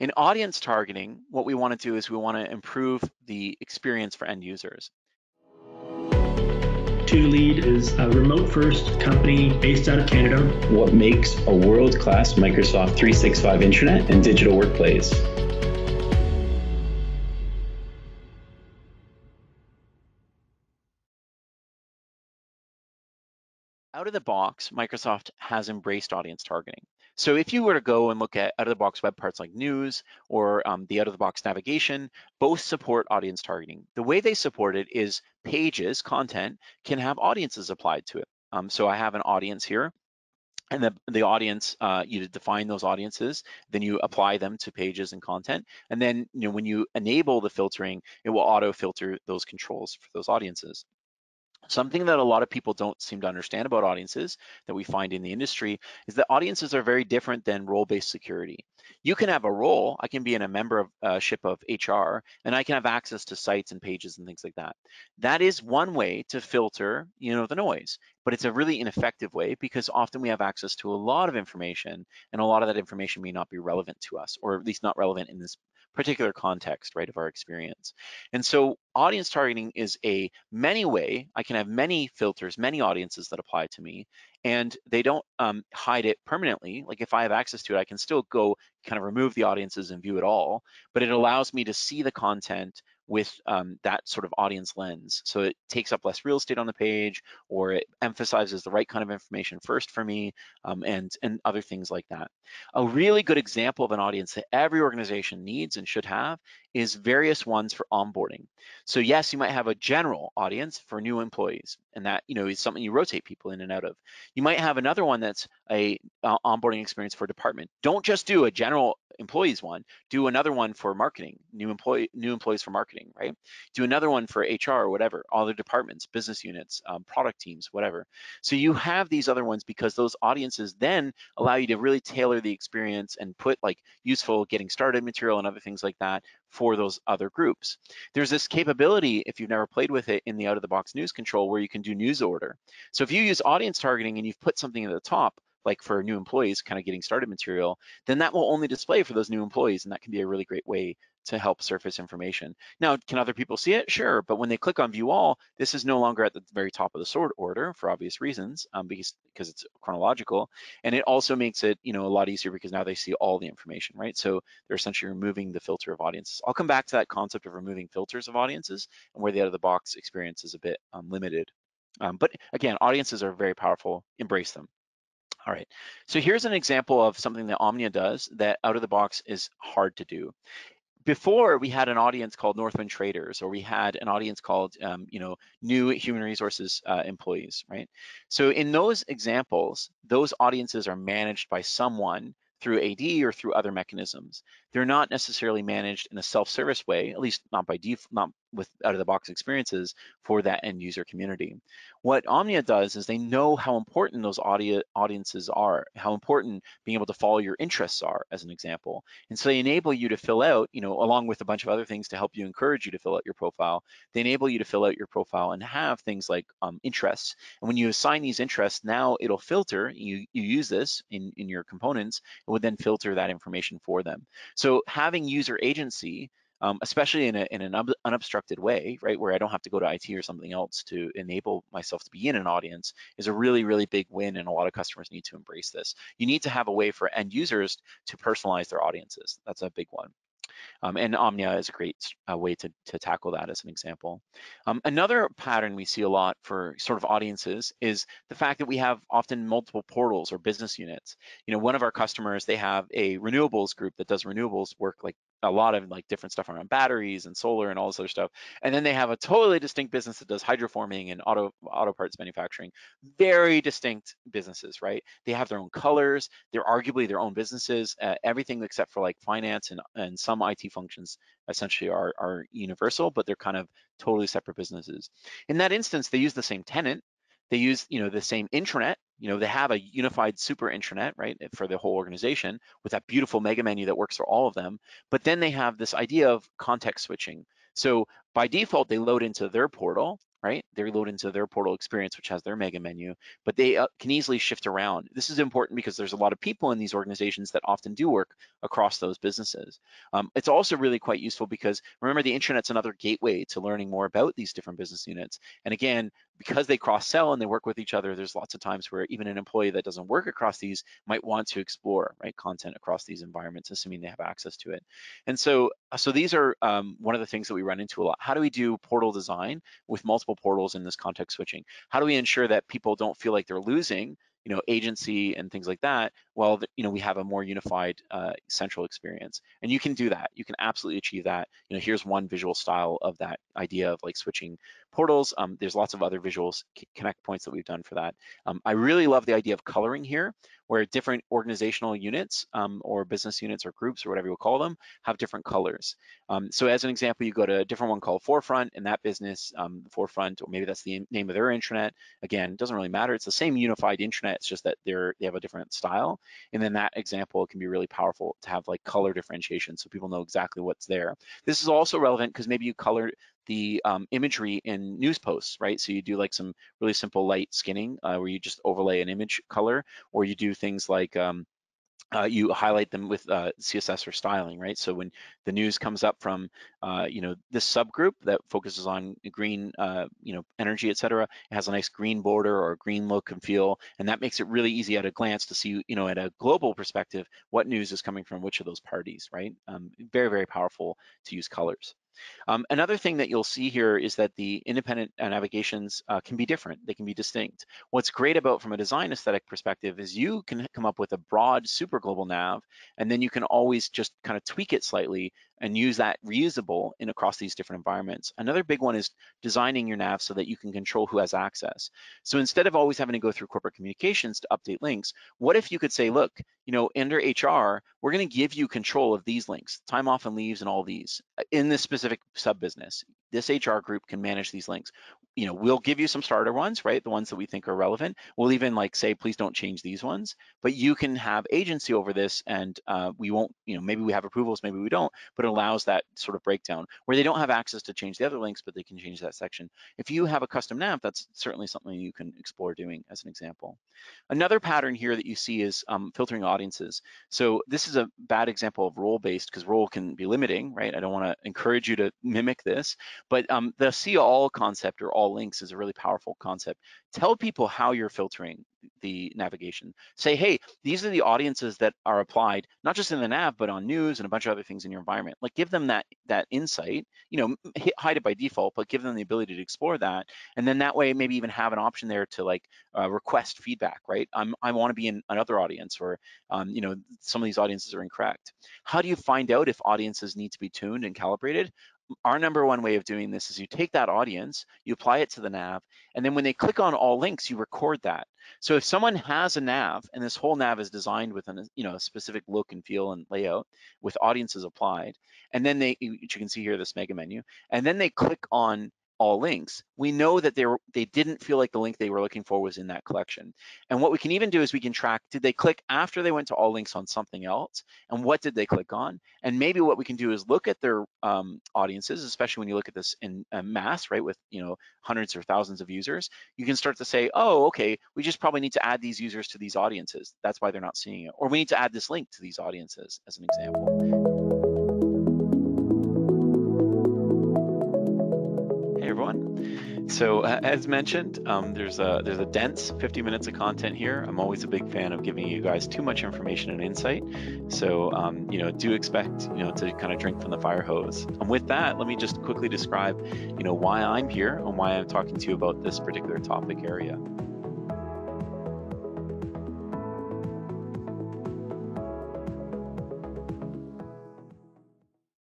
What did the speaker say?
In audience targeting, what we want to do is we want to improve the experience for end users. 2toLead is a remote-first company based out of Canada. What makes a world-class Microsoft 365 intranet and digital workplace? Out of the box, Microsoft has embraced audience targeting. So if you were to go and look at out-of-the-box web parts like news or the out-of-the-box navigation, both support audience targeting. The way they support it is pages, content, can have audiences applied to it. So I have an audience here, and the audience, you define those audiences, then you apply them to pages and content. And then when you enable the filtering, it will auto-filter those controls for those audiences. Something that a lot of people don't seem to understand about audiences that we find in the industry is that audiences are very different than role-based security. You can have a role, I can be in a membership of HR, and I can have access to sites and pages and things like that. That is one way to filter, the noise, but it's a really ineffective way because often we have access to a lot of information, and a lot of that information may not be relevant to us, or at least not relevant in this particular context, right, of our experience. And so audience targeting is a many way. I can have many filters, many audiences that apply to me, and they don't hide it permanently. Like if I have access to it, I can still go kind of remove the audiences and view it all, but it allows me to see the content with that sort of audience lens. So it takes up less real estate on the page, or it emphasizes the right kind of information first for me, and other things like that. A really good example of an audience that every organization needs and should have is various ones for onboarding. So yes, you might have a general audience for new employees, and that is something you rotate people in and out of. You might have another one that's a onboarding experience for a department. Don't just do a general employees one, do another one for marketing, new employees for marketing, right? Do another one for HR, whatever, other departments, business units, product teams, whatever. So you have these other ones because those audiences then allow you to really tailor the experience and put like useful getting started material and other things like that for those other groups. There's this capability, if you've never played with it, in the out-of-the-box news control where you can do news order. So if you use audience targeting and you've put something at the top, like for new employees, kind of getting started material, then that will only display for those new employees, and that can be a really great way to help surface information. Now, can other people see it? Sure, but when they click on view all, this is no longer at the very top of the sort order for obvious reasons, because it's chronological, and it also makes it a lot easier because now they see all the information, right? So they're essentially removing the filter of audiences. I'll come back to that concept of removing filters of audiences and where the out-of-the-box experience is a bit limited. But again, audiences are very powerful, embrace them. All right, so here's an example of something that Omnia does that out of the box is hard to do. Before, we had an audience called Northwind Traders, or we had an audience called, new human resources employees, right? So in those examples, those audiences are managed by someone through AD or through other mechanisms. They're not necessarily managed in a self-service way, at least not by default, not with out-of-the-box experiences for that end user community. What Omnia does is they know how important those audiences are, how important being able to follow your interests are, as an example. And so they enable you to fill out, along with a bunch of other things to help you, encourage you to fill out your profile. They enable you to fill out your profile and have things like interests. And when you assign these interests, now it'll filter, you use this in your components, it would then filter that information for them. So having user agency, especially in an unobstructed way, right, where I don't have to go to IT or something else to enable myself to be in an audience, is a really, really big win, and a lot of customers need to embrace this. You need to have a way for end users to personalize their audiences. That's a big one. And Omnia is a great way to tackle that as an example. Another pattern we see a lot for sort of audiences is the fact that we have often multiple portals or business units. One of our customers, they have a renewables group that does renewables work, like a lot of different stuff around batteries and solar and all this other stuff. And then they have a totally distinct business that does hydroforming and auto parts manufacturing. Very distinct businesses, right? They have their own colors. They're arguably their own businesses. Everything except for like finance and some IT functions essentially are universal, but they're kind of totally separate businesses. In that instance, they use the same tenant. They use, the same intranet. They have a unified super intranet, right, for the whole organization with that beautiful mega menu that works for all of them. But then they have this idea of context switching. So by default, they load into their portal, right? They load into their portal experience, which has their mega menu, but they can easily shift around. This is important because there's a lot of people in these organizations that often do work across those businesses. It's also really quite useful because remember, the intranet's another gateway to learning more about these different business units. And again, because they cross-sell and they work with each other, there's lots of times where even an employee that doesn't work across these might want to explore, right, content across these environments, assuming they have access to it. And so these are one of the things that we run into a lot. How do we do portal design with multiple portals in this context switching? How do we ensure that people don't feel like they're losing, you know, agency and things like that? Well, you know, we have a more unified central experience, and you can do that. You can absolutely achieve that. You know, here's one visual style of that idea of like switching portals. There's lots of other visuals connect points that we've done for that. I really love the idea of coloring here, where different organizational units or business units or groups or whatever you call them have different colors. So as an example, you go to a different one called Forefront, and that business, Forefront, or maybe that's the name of their intranet. Again, it doesn't really matter. It's the same unified intranet. It's just that they have a different style. And then that example can be really powerful to have like color differentiation so people know exactly what's there. This is also relevant because maybe you color the imagery in news posts, right? So you do like some really simple light skinning where you just overlay an image color, or you do things like you highlight them with CSS or styling, right? So when the news comes up from, you know, this subgroup that focuses on green, you know, energy, et cetera, it has a nice green border or a green look and feel. And that makes it really easy at a glance to see, you know, at a global perspective, what news is coming from which of those parties, right? Very, very powerful to use colors. Another thing that you'll see here is that the independent navigations can be different. They can be distinct. What's great about from a design aesthetic perspective is you can come up with a broad super global nav, and then you can always just kind of tweak it slightly and use that reusable in across these different environments. Another big one is designing your nav so that you can control who has access. So instead of always having to go through corporate communications to update links, what if you could say, look, you know, under HR, we're gonna give you control of these links, time off and leaves and all these in this specific sub-business. This HR group can manage these links. You know, we'll give you some starter ones, right? The ones that we think are relevant. We'll even like say, please don't change these ones, but you can have agency over this, and we won't, you know, maybe we have approvals, maybe we don't, but allows that sort of breakdown where they don't have access to change the other links, but they can change that section. If you have a custom nav, that's certainly something you can explore doing as an example. Another pattern here that you see is filtering audiences. So this is a bad example of role-based because role can be limiting, right? I don't want to encourage you to mimic this, but the see all concept or all links is a really powerful concept. Tell people how you're filtering the navigation. Say, hey, these are the audiences that are applied, not just in the nav, but on news and a bunch of other things in your environment. Like give them that insight, you know, hide it by default, but give them the ability to explore that. And then that way, maybe even have an option there to like request feedback, right? I wanna be in another audience, or, you know, some of these audiences are incorrect. How do you find out if audiences need to be tuned and calibrated? Our number one way of doing this is you take that audience, you apply it to the nav, and then when they click on all links, you record that. So if someone has a nav, and this whole nav is designed with an, you know, a specific look and feel and layout with audiences applied, and then they, which you can see here, this mega menu, and then they click on all links, we know that they didn't feel like the link they were looking for was in that collection. And what we can even do is we can track, did they click after they went to all links on something else? And what did they click on? And maybe what we can do is look at their audiences, especially when you look at this in mass, right? With, you know, hundreds or thousands of users, you can start to say, oh, okay, we just probably need to add these users to these audiences. That's why they're not seeing it. Or we need to add this link to these audiences as an example. So as mentioned, there's a dense 50 minutes of content here. I'm always a big fan of giving you guys too much information and insight. So, you know, do expect, you know, to kind of drink from the fire hose. And with that, let me just quickly describe, you know, why I'm here and why I'm talking to you about this particular topic area.